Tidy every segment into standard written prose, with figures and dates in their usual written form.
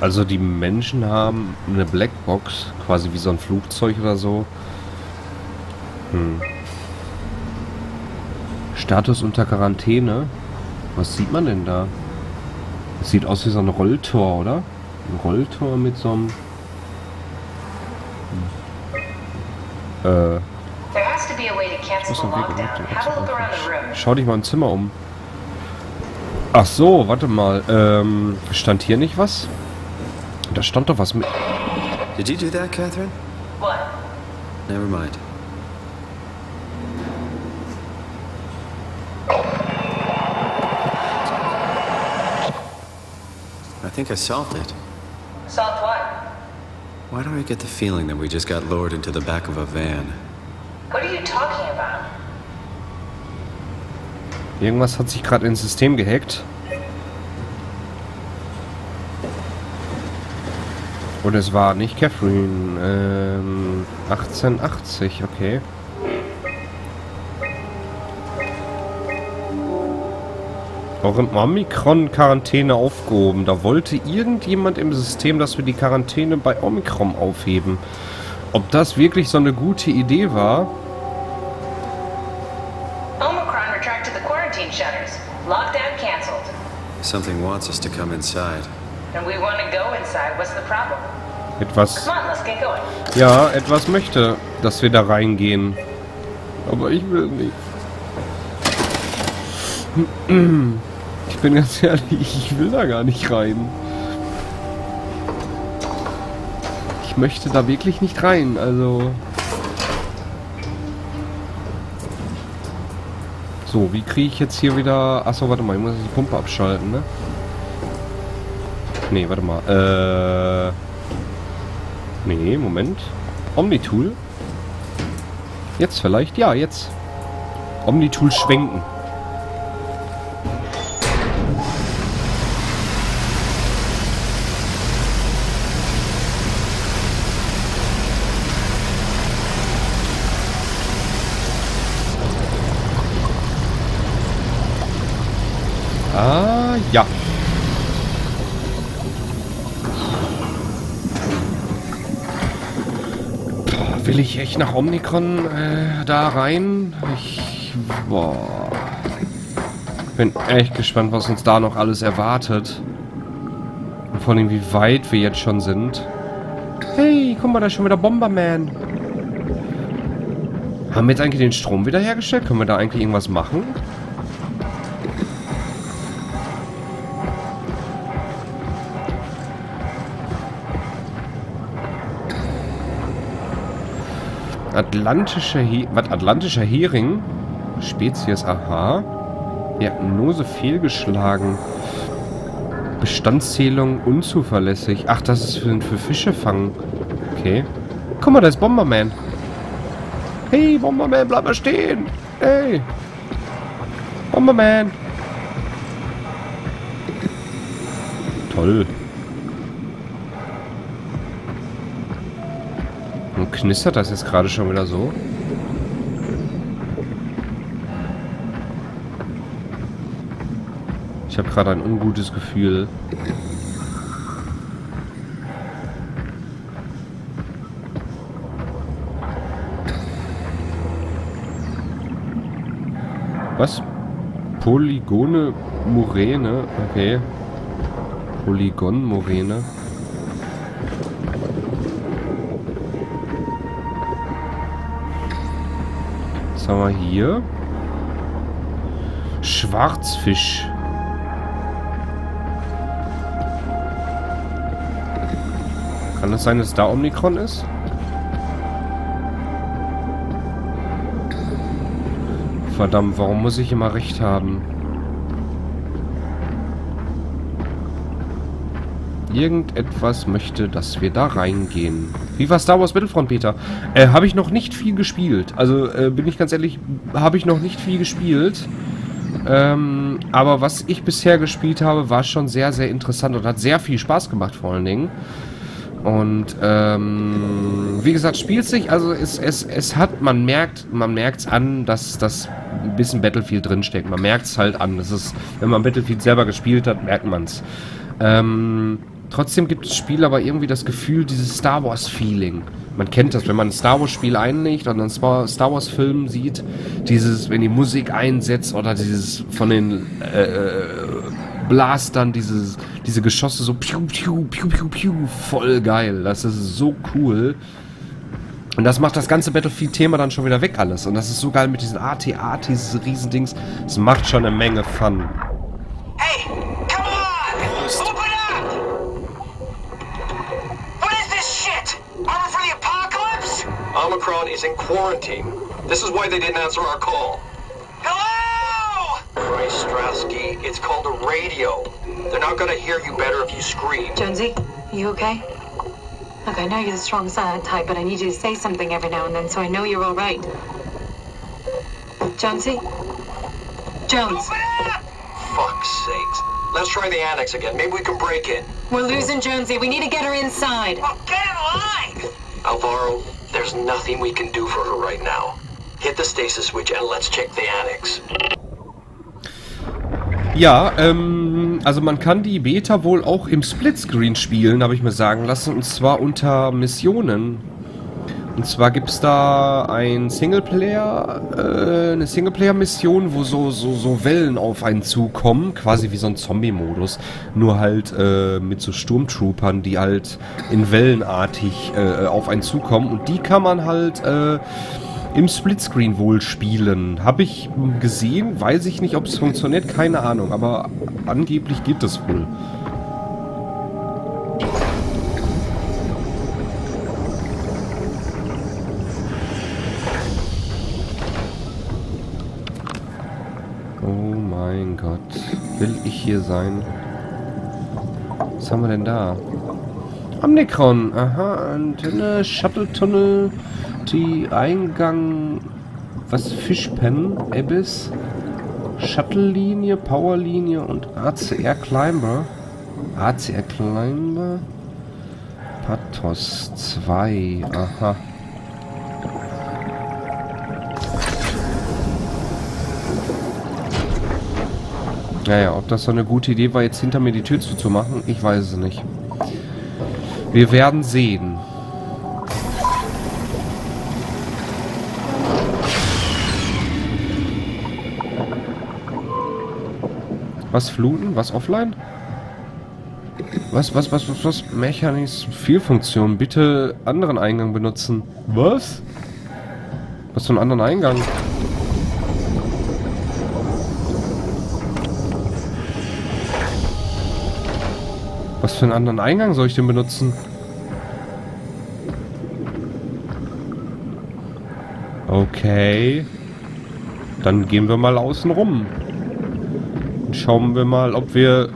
Also die Menschen haben eine Blackbox, quasi wie so ein Flugzeug oder so. Status unter Quarantäne. Was sieht man denn da? Das sieht aus wie so ein Rolltor, oder? Ein Rolltor mit so einem... Schau dich mal im Zimmer um. Ach so, warte mal. Stand hier nicht was? Da stand doch was mit... Did you do that, Catherine? What? Never mind. I think I solved it. Solved what? Why do I get the feeling that we just got lured into the back of a van? What are you talking about? Irgendwas hat sich gerade ins System gehackt. Oder es war nicht Catherine. 1880, okay. Auch im Omikron-Quarantäne aufgehoben. Da wollte irgendjemand im System, dass wir die Quarantäne bei Omikron aufheben. Ob das wirklich so eine gute Idee war? Omicron retracted the quarantine shutters. Lockdown cancelled. Something wants us to come inside. And we want to go inside. What's the problem? Etwas. Ja, etwas möchte, dass wir da reingehen. Aber ich will nicht. Ich bin ganz ehrlich, ich will da gar nicht rein. Ich möchte da wirklich nicht rein, also... So, wie kriege ich jetzt hier wieder... Achso, warte mal, ich muss die Pumpe abschalten, ne? Ne, warte mal, ne, Moment. Omnitool? Jetzt vielleicht? Ja, jetzt. Omnitool schwenken. Ah, ja. Boah, will ich echt nach Omicron da rein? Bin echt gespannt, was uns da noch alles erwartet. Und vor allem, wie weit wir jetzt schon sind. Hey, guck mal, da ist schon wieder Bomberman. Haben wir jetzt eigentlich den Strom wieder hergestellt? Können wir da eigentlich irgendwas machen? Atlantischer Hering. Was? Atlantischer Hering? Spezies, aha. Diagnose fehlgeschlagen. Bestandszählung unzuverlässig. Ach, das ist für Fische fangen. Okay. Guck mal, da ist Bomberman. Hey, Bomberman, bleib mal stehen. Hey. Bomberman. Toll. Knistert das jetzt gerade schon wieder so? Ich habe gerade ein ungutes Gefühl. Was? Polygone Moräne? Okay. Polygon Moräne. Haben wir hier Schwarzfisch. Kann das sein, dass da Omikron ist? Verdammt, warum muss ich immer recht haben? Irgendetwas möchte, dass wir da reingehen. Wie war Star Wars Battlefront, Peter? Habe ich noch nicht viel gespielt. Also, bin ich ganz ehrlich, habe ich noch nicht viel gespielt. Aber was ich bisher gespielt habe, war schon sehr, sehr interessant und hat sehr viel Spaß gemacht, vor allen Dingen. Und wie gesagt, spielt sich, also es hat, man merkt an, dass das ein bisschen Battlefield drinsteckt. Man merkt es halt an. Das ist, wenn man Battlefield selber gespielt hat, merkt man es. Trotzdem gibt das Spiel aber irgendwie das Gefühl, dieses Star Wars Feeling. Man kennt das, wenn man ein Star Wars Spiel einlegt und einen Star Wars Film sieht, dieses, wenn die Musik einsetzt oder dieses von den Blastern, diese Geschosse so piu, piu, piu, piu, piu, voll geil. Das ist so cool. Und das macht das ganze Battlefield-Thema dann schon wieder weg alles. Und das ist so geil mit diesen AT-AT, dieses Riesendings. Es macht schon eine Menge Fun. Hey, come on! Open up! What is this shit? Armor for the apocalypse? Omicron is in quarantine. This is why they didn't answer our call. Christ, Strasky, it's called a radio. They're not gonna hear you better if you scream. Jonesy, you okay? Look, I know you're the strong silent type, but I need you to say something every now and then so I know you're all right. Jonesy? Jones. Fuck's sakes. Let's try the annex again. Maybe we can break in. We're losing Jonesy. We need to get her inside. Well, get in line! Alvaro, there's nothing we can do for her right now. Hit the stasis switch and let's check the annex. Ja, also man kann die Beta wohl auch im Splitscreen spielen, habe ich mir sagen lassen, und zwar unter Missionen. Und zwar gibt es da ein Singleplayer, eine Singleplayer-Mission, wo so Wellen auf einen zukommen, quasi wie so ein Zombie-Modus, nur halt mit so Sturmtroopern, die halt in Wellenartig auf einen zukommen, und die kann man halt im Splitscreen wohl spielen. Habe ich gesehen, weiß ich nicht, ob es funktioniert, keine Ahnung, aber angeblich geht es wohl. Oh mein Gott, will ich hier sein? Was haben wir denn da? Omicron, aha, Antenne, Shuttle-Tunnel, die Eingang, was, Fischpen, Abyss, Shuttle-Linie, Powerlinie und ACR-Climber, Pathos 2, aha. Naja, ob das so eine gute Idee war, jetzt hinter mir die Tür zuzumachen, ich weiß es nicht. Wir werden sehen. Was fluten? Was offline? Was? Mechanismus, Fehlfunktion. Bitte anderen Eingang benutzen. Was? Was für einen anderen Eingang? Was für einen anderen Eingang soll ich denn benutzen? Okay. Dann gehen wir mal außen rum. Und schauen wir mal, ob wir...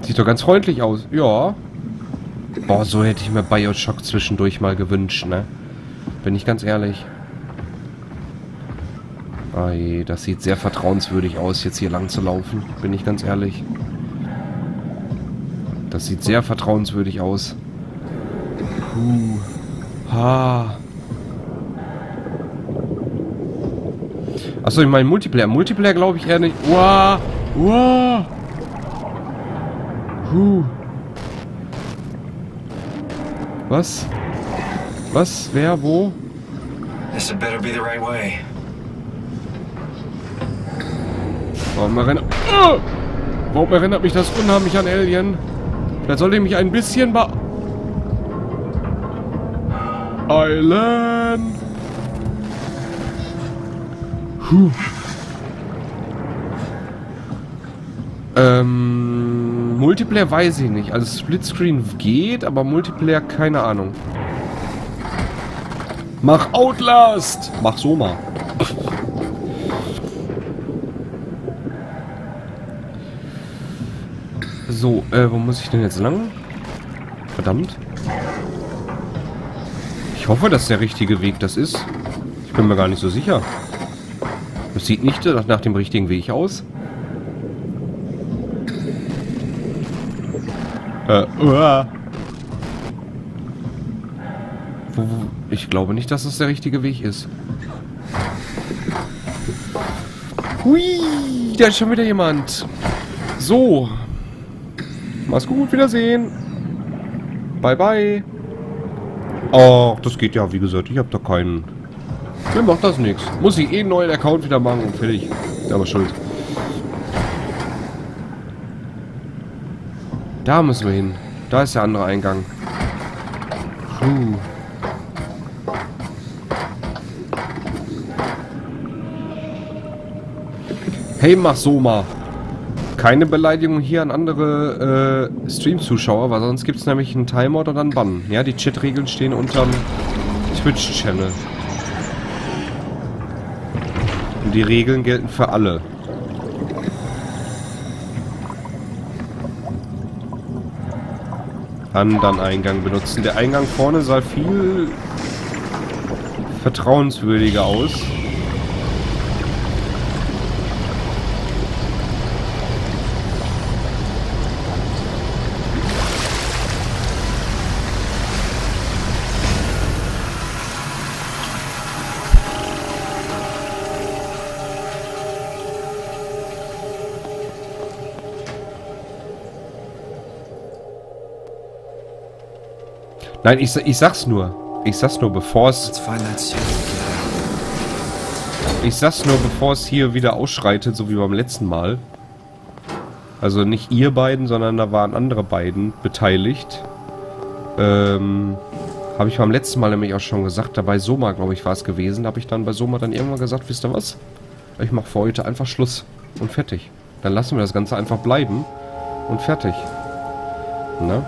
Sieht doch ganz freundlich aus. Ja. Boah, so hätte ich mir Bioshock zwischendurch mal gewünscht, ne? Bin ich ganz ehrlich. Ei, das sieht sehr vertrauenswürdig aus, jetzt hier lang zu laufen. Bin ich ganz ehrlich. Das sieht sehr vertrauenswürdig aus. Ha. Achso, ich meine Multiplayer. Multiplayer glaube ich eher nicht. Uah. Uah. Was? Was? Wer? Wo? This had better be the right way. Warum erinnert mich das unheimlich an Alien? Da sollte ich mich ein bisschen beeilen. Multiplayer weiß ich nicht. Also Splitscreen geht, aber Multiplayer keine Ahnung. Mach Outlast! Mach so mal. So, wo muss ich denn jetzt lang? Verdammt. Ich hoffe, dass der richtige Weg das ist. Ich bin mir gar nicht so sicher. Das sieht nicht nach dem richtigen Weg aus. Ich glaube nicht, dass das der richtige Weg ist. Hui, da ist schon wieder jemand. So. Mach's gut, wiedersehen. Bye, bye. Ach, das geht ja, wie gesagt, ich habe da keinen... Mir macht das nichts. Muss ich eh einen neuen Account wieder machen und fertig. Ja, aber schuld. Da müssen wir hin. Da ist der andere Eingang. Puh. Hey, mach so mal. Keine Beleidigung hier an andere Stream-Zuschauer, weil sonst gibt es nämlich einen Timeout oder einen Bann. Ja, die Chat-Regeln stehen unterm Twitch-Channel. Und die Regeln gelten für alle. Anderen Eingang benutzen. Der Eingang vorne sah viel vertrauenswürdiger aus. Nein, ich sag's nur. Ich sag's nur, bevor es... Ich sag's nur, bevor es hier wieder ausschreitet, so wie beim letzten Mal. Also nicht ihr beiden, sondern da waren andere beiden beteiligt. Habe ich beim letzten Mal nämlich auch schon gesagt, da bei Soma, glaube ich, war es gewesen. Habe ich dann bei Soma dann irgendwann gesagt, wisst ihr was? Ich mache für heute einfach Schluss und fertig. Dann lassen wir das Ganze einfach bleiben und fertig. Ne?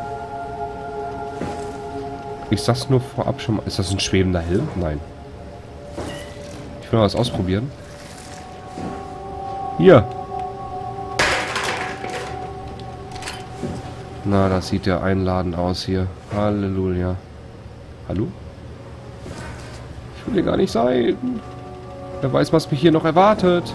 Ich sag's nur vorab schon mal. Ist das ein schwebender Helm? Nein. Ich will mal was ausprobieren. Hier. Na, das sieht ja einladend aus hier. Halleluja. Hallo? Ich will hier gar nicht sein. Wer weiß, was mich hier noch erwartet.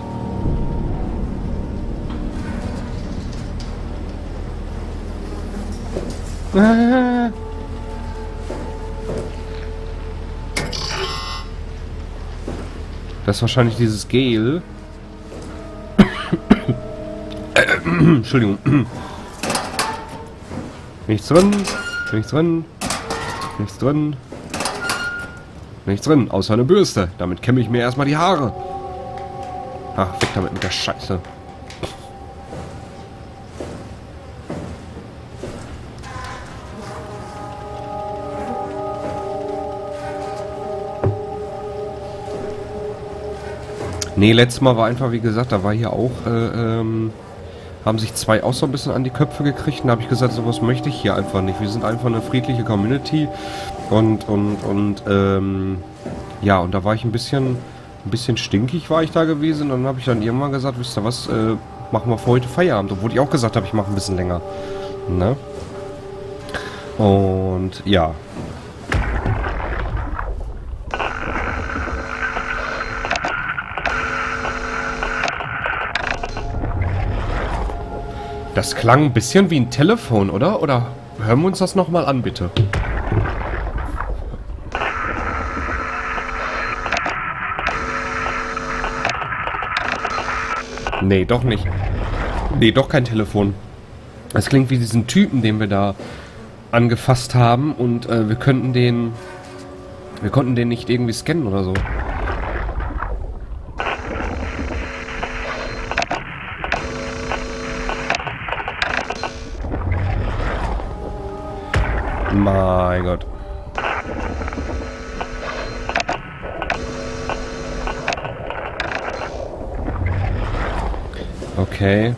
Das ist wahrscheinlich dieses Gel. Entschuldigung. Nichts drin. Nichts drin. Nichts drin. Nichts drin. Außer eine Bürste. Damit kämme ich mir erstmal die Haare. Ach, weg damit mit der Scheiße. Nee, letztes Mal war einfach, wie gesagt, da war hier auch, haben sich zwei auch so ein bisschen an die Köpfe gekriegt. Und da habe ich gesagt, sowas möchte ich hier einfach nicht. Wir sind einfach eine friedliche Community. Ja, und da war ich ein bisschen stinkig war ich da gewesen. Und dann habe ich dann irgendwann gesagt, wisst ihr was, machen wir für heute Feierabend. Obwohl ich auch gesagt habe, ich mache ein bisschen länger. Ne? Und, ja. Das klang ein bisschen wie ein Telefon, oder? Oder hören wir uns das nochmal an, bitte? Nee, doch nicht. Nee, doch kein Telefon. Es klingt wie diesen Typen, den wir da angefasst haben und wir konnten den nicht irgendwie scannen oder so. Mein Gott. Okay.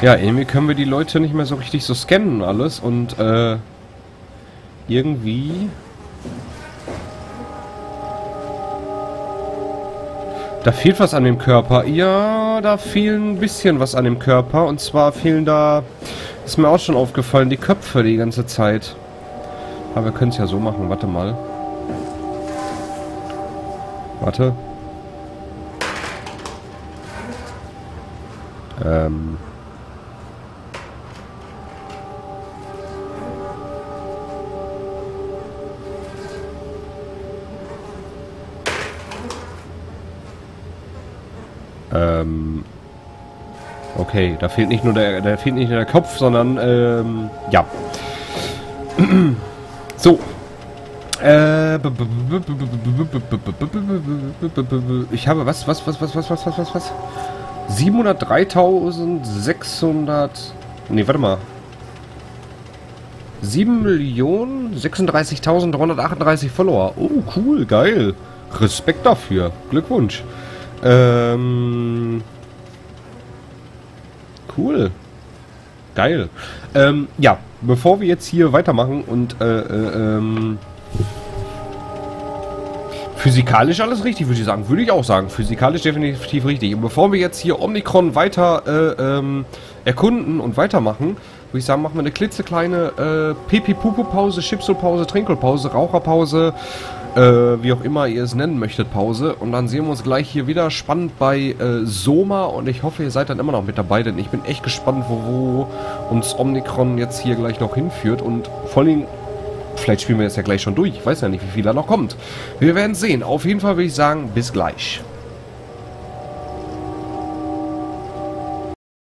Ja, irgendwie können wir die Leute nicht mehr so richtig so scannen alles und irgendwie... Da fehlt was an dem Körper. Ja, da fehlt ein bisschen was an dem Körper. Und zwar fehlen da... Ist mir auch schon aufgefallen, die Köpfe die ganze Zeit. Aber wir können es ja so machen. Warte mal. Warte. Okay, da fehlt nicht nur der Kopf, sondern ja. So. Ich habe was? 703.600... Ne, warte mal. 7.036.338 Follower. Oh, cool, geil. Respekt dafür. Glückwunsch. Cool. Geil. Ja, bevor wir jetzt hier weitermachen und physikalisch alles richtig, würde ich sagen. Würde ich auch sagen. Physikalisch definitiv richtig. Und bevor wir jetzt hier Omikron weiter erkunden und weitermachen, würde ich sagen, machen wir eine klitzekleine Pipi-Pupu-Pause, Chipsel-Pause, Trinkelpause, Raucherpause, wie auch immer ihr es nennen möchtet, Pause. Und dann sehen wir uns gleich hier wieder spannend bei Soma. Und ich hoffe, ihr seid dann immer noch mit dabei, denn ich bin echt gespannt, wo uns Omikron jetzt hier gleich noch hinführt. Und vor allem, vielleicht spielen wir das ja gleich schon durch. Ich weiß ja nicht, wie viel da noch kommt. Wir werden sehen. Auf jeden Fall würde ich sagen, bis gleich.